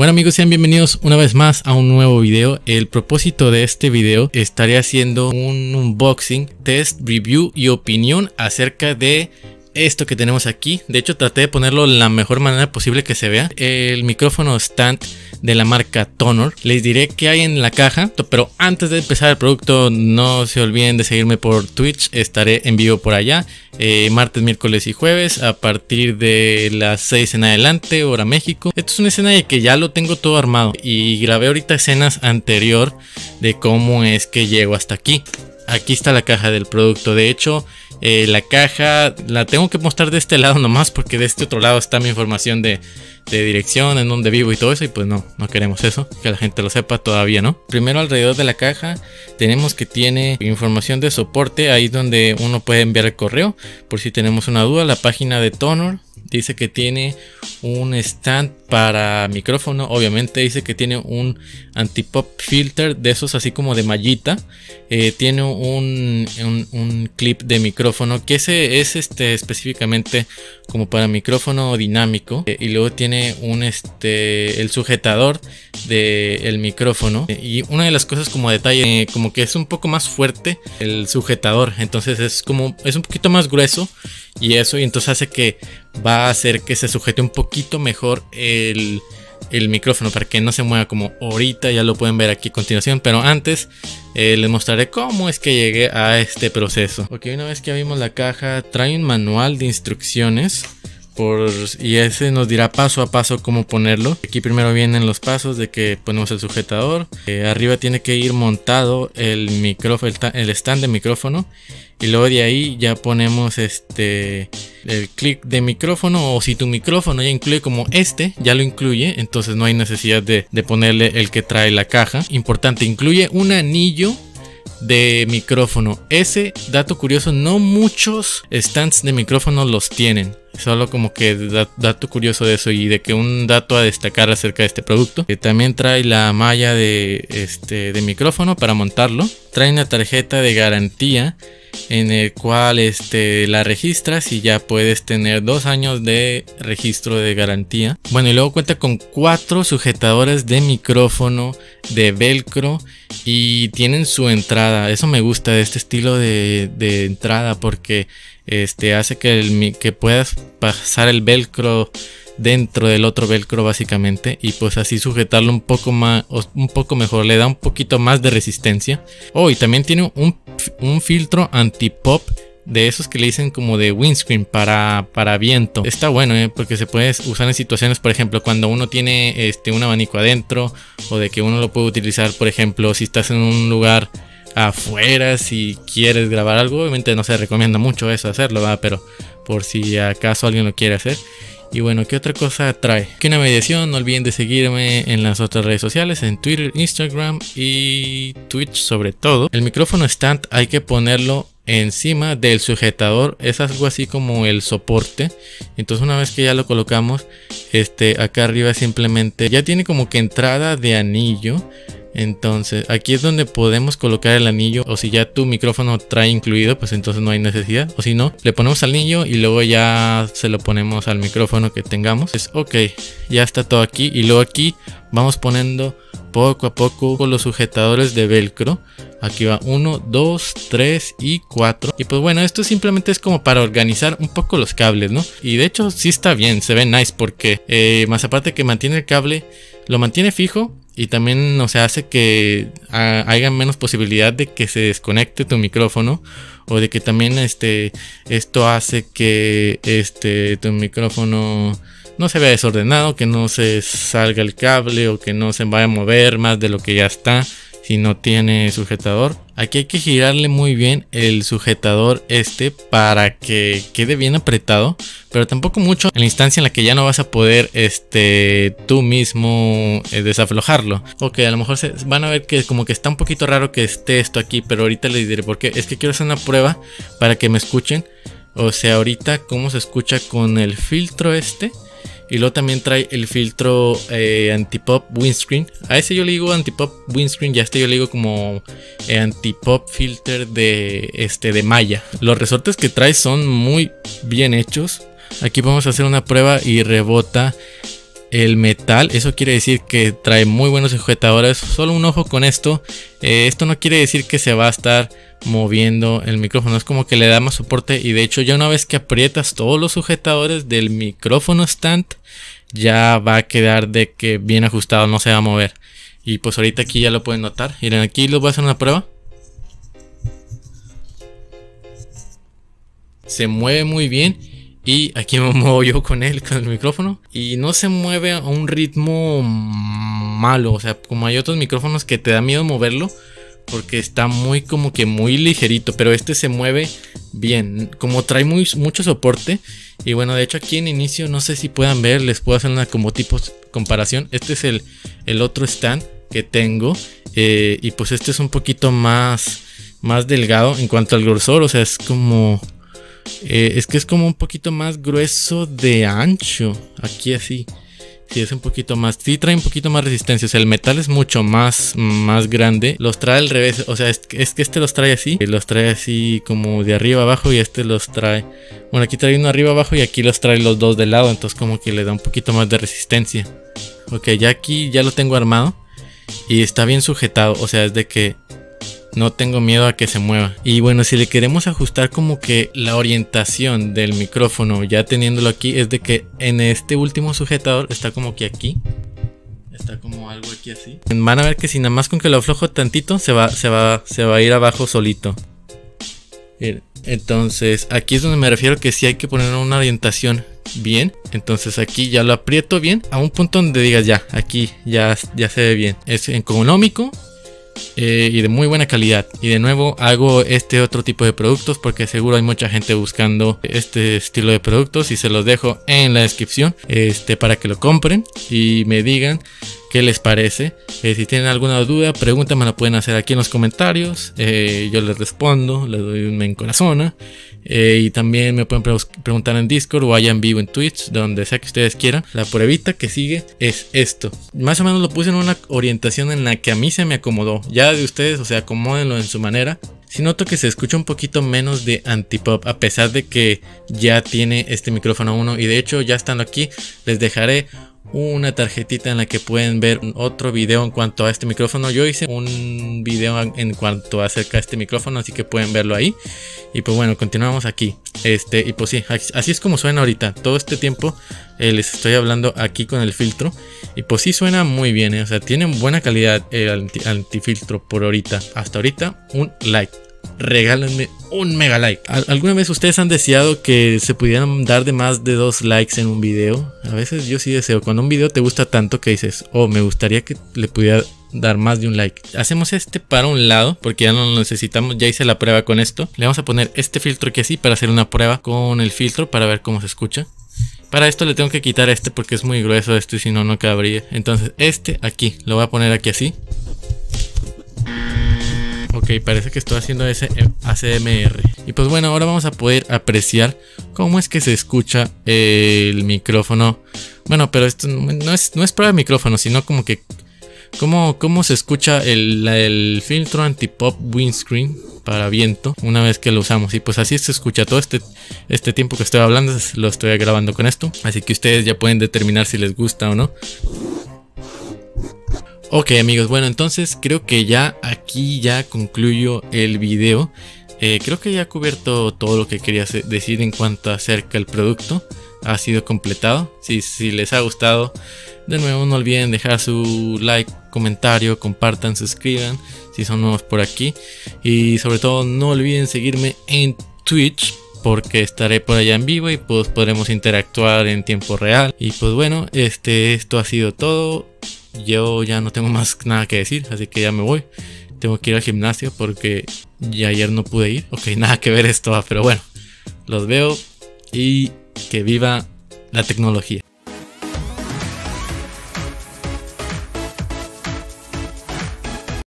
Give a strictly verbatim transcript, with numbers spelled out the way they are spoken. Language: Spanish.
Bueno amigos, sean bienvenidos una vez más a un nuevo video. El propósito de este video, estaré haciendo un unboxing, test, review y opinión acerca de esto que tenemos aquí. De hecho traté de ponerlo la mejor manera posible que se vea. El micrófono stand de la marca Tonor. Les diré qué hay en la caja, pero antes de empezar el producto no se olviden de seguirme por Twitch. Estaré en vivo por allá eh, martes, miércoles y jueves a partir de las seis en adelante, hora México. Esto es una escena de que ya lo tengo todo armado y grabé ahorita escenas anterior de cómo es que llego hasta aquí. Aquí está la caja del producto. De hecho Eh, la caja la tengo que mostrar de este lado nomás, porque de este otro lado está mi información de, de dirección, en donde vivo y todo eso, y pues no, no queremos eso, que la gente lo sepa todavía, ¿no? Primero, alrededor de la caja tenemos que tiene información de soporte, ahí es donde uno puede enviar el correo por si tenemos una duda. La página de Tonor dice que tiene un stand para micrófono, obviamente. Dice que tiene un anti-pop filter de esos así como de mallita. Eh, tiene un, un, un clip de micrófono, que ese es este específicamente como para micrófono dinámico. Eh, y luego tiene un este el sujetador del micrófono. Eh, y una de las cosas como detalle, eh, como que es un poco más fuerte el sujetador, entonces es como es un poquito más grueso y eso, y entonces hace que va a hacer que se sujete un poquito mejor el, el micrófono para que no se mueva, como ahorita ya lo pueden ver aquí a continuación. Pero antes eh, les mostraré cómo es que llegué a este proceso. Ok, una vez que abrimos la caja, trae un manual de instrucciones por, y ese nos dirá paso a paso cómo ponerlo. Aquí primero vienen los pasos de que ponemos el sujetador. Eh, arriba tiene que ir montado el micrófono, el, el stand de micrófono. Y luego de ahí ya ponemos este el clic de micrófono, o si tu micrófono ya incluye como este, ya lo incluye, entonces no hay necesidad de, de ponerle el que trae la caja. Importante, incluye un anillo de micrófono. Ese dato curioso, no muchos stands de micrófono los tienen. Solo como que dato curioso de eso, y de que un dato a destacar acerca de este producto. Que también trae la malla de, este, de micrófono para montarlo. Trae una tarjeta de garantía en el cual este, la registras y ya puedes tener dos años de registro de garantía. Bueno, y luego cuenta con cuatro sujetadores de micrófono de velcro y tienen su entrada. Eso me gusta de este estilo de, de entrada, porque este, hace que, el, que puedas pasar el velcro dentro del otro velcro básicamente, y pues así sujetarlo un poco más, un poco mejor, le da un poquito más de resistencia. Oh, y también tiene un, un filtro anti-pop de esos que le dicen como de windscreen para, para viento. Está bueno, ¿eh? Porque se puede usar en situaciones, por ejemplo, cuando uno tiene este, un abanico adentro, o de que uno lo puede utilizar, por ejemplo, si estás en un lugar afuera, si quieres grabar algo. Obviamente no se recomienda mucho eso hacerlo, ¿verdad? Pero por si acaso alguien lo quiere hacer. Y bueno, ¿qué otra cosa trae? Que una mediación, no olviden de seguirme en las otras redes sociales, en Twitter, Instagram y Twitch sobre todo. El micrófono stand hay que ponerlo encima del sujetador, es algo así como el soporte. Entonces una vez que ya lo colocamos, este, acá arriba simplemente ya tiene como que entrada de anillo. Entonces aquí es donde podemos colocar el anillo, o si ya tu micrófono trae incluido, pues entonces no hay necesidad, o si no, le ponemos al anillo y luego ya se lo ponemos al micrófono que tengamos. Es ok, ya está todo aquí. Y luego aquí vamos poniendo poco a poco con los sujetadores de velcro. Aquí va uno, dos, tres y cuatro. Y pues bueno, esto simplemente es como para organizar un poco los cables, ¿no? Y de hecho sí está bien, se ve nice, porque eh, más aparte que mantiene el cable, lo mantiene fijo. Y también, o sea, hace que haya menos posibilidad de que se desconecte tu micrófono, o de que también este, esto hace que este, tu micrófono no se vea desordenado, que no se salga el cable o que no se vaya a mover más de lo que ya está si no tiene sujetador. Aquí hay que girarle muy bien el sujetador este para que quede bien apretado, pero tampoco mucho, en la instancia en la que ya no vas a poder este, tú mismo eh, desaflojarlo. Ok, a lo mejor se, van a ver que como que está un poquito raro que esté esto aquí, pero ahorita les diré por qué. Es que quiero hacer una prueba para que me escuchen, o sea, ahorita cómo se escucha con el filtro este. Y luego también trae el filtro eh, anti-pop windscreen. A ese yo le digo anti-pop windscreen, ya este yo le digo como eh, anti-pop filter de, este, de malla. Los resortes que trae son muy bien hechos. Aquí vamos a hacer una prueba y rebota el metal. Eso quiere decir que trae muy buenos sujetadores. Solo un ojo con esto. Eh, esto no quiere decir que se va a estar moviendo el micrófono. Es como que le da más soporte. Y de hecho ya una vez que aprietas todos los sujetadores del micrófono stand, ya va a quedar de que bien ajustado, no se va a mover. Y pues ahorita aquí ya lo pueden notar. Miren, aquí les voy a hacer una prueba. Se mueve muy bien. Y aquí me muevo yo con él, con el micrófono. Y no se mueve a un ritmo malo. O sea, como hay otros micrófonos que te da miedo moverlo, porque está muy como que muy ligerito. Pero este se mueve bien. Como trae muy, mucho soporte. Y bueno, de hecho aquí en inicio, no sé si puedan ver, les puedo hacer una como tipo comparación. Este es el, el otro stand que tengo. Eh, y pues este es un poquito más, más delgado en cuanto al grosor. O sea, es como... Eh, es que es como un poquito más grueso de ancho. Aquí así. Sí, es un poquito más. Sí, trae un poquito más resistencia. O sea, el metal es mucho más, más grande. Los trae al revés. O sea, es que, es que este los trae así. Los trae así como de arriba abajo. Y este los trae. Bueno, aquí trae uno arriba abajo. Y aquí los trae los dos de lado. Entonces, como que le da un poquito más de resistencia. Ok, ya aquí ya lo tengo armado. Y está bien sujetado. O sea, es de que no tengo miedo a que se mueva. Y bueno, si le queremos ajustar como que la orientación del micrófono, ya teniéndolo aquí, es de que en este último sujetador está como que aquí. Está como algo aquí así. Van a ver que si nada más con que lo aflojo tantito, se va, se va, se va a ir abajo solito. Entonces aquí es donde me refiero que sí hay que poner una orientación bien. Entonces aquí ya lo aprieto bien a un punto donde digas ya, aquí ya, ya se ve bien. Es económico. Eh, y de muy buena calidad. Y de nuevo hago este otro tipo de productos porque seguro hay mucha gente buscando este estilo de productos, y se los dejo en la descripción este, para que lo compren y me digan qué les parece. Eh, si tienen alguna duda, pregunta me la pueden hacer aquí en los comentarios. Eh, yo les respondo, les doy un me encorazona. Eh, y también me pueden pre preguntar en Discord o allá en vivo en Twitch, donde sea que ustedes quieran. La pruebita que sigue es esto. Más o menos lo puse en una orientación en la que a mí se me acomodó. Ya de ustedes, o sea, acomódenlo en su manera. Sí noto que se escucha un poquito menos de antipop, a pesar de que ya tiene este micrófono uno. Y de hecho, ya estando aquí, les dejaré una tarjetita en la que pueden ver otro video en cuanto a este micrófono. Yo hice un video en cuanto acerca de este micrófono, así que pueden verlo ahí. Y pues bueno, continuamos aquí. Este, y pues sí, así es como suena ahorita. Todo este tiempo eh, les estoy hablando aquí con el filtro. Y pues sí suena muy bien, eh. O sea, tienen buena calidad el antifiltro por ahorita. Hasta ahorita, un like. Regálenme un mega like. ¿Alguna vez ustedes han deseado que se pudieran dar de más de dos likes en un video? A veces yo sí deseo. Cuando un video te gusta tanto que dices, oh, me gustaría que le pudiera dar más de un like. Hacemos este para un lado porque ya no lo necesitamos. Ya hice la prueba con esto. Le vamos a poner este filtro que así para hacer una prueba con el filtro para ver cómo se escucha. Para esto le tengo que quitar este porque es muy grueso esto y si no, no cabría. Entonces este aquí, lo voy a poner aquí así. Ok, parece que estoy haciendo ese A C M R. Y pues bueno, ahora vamos a poder apreciar cómo es que se escucha el micrófono. Bueno, pero esto no es, no es para el micrófono, sino como que cómo, cómo se escucha el, el filtro anti-pop windscreen para viento una vez que lo usamos. Y pues así se escucha todo este, este tiempo que estoy hablando. Lo estoy grabando con esto, así que ustedes ya pueden determinar si les gusta o no. Ok amigos, bueno, entonces creo que ya aquí ya concluyo el video. Eh, creo que ya he cubierto todo lo que quería decir en cuanto acerca el producto. Ha sido completado. Si, si les ha gustado, de nuevo no olviden dejar su like, comentario, compartan, suscriban si son nuevos por aquí. Y sobre todo no olviden seguirme en Twitch, porque estaré por allá en vivo y pues podremos interactuar en tiempo real. Y pues bueno, este, esto ha sido todo. Yo ya no tengo más nada que decir, así que ya me voy. Tengo que ir al gimnasio porque ya ayer no pude ir. Ok, nada que ver esto, pero bueno, los veo y que viva la tecnología.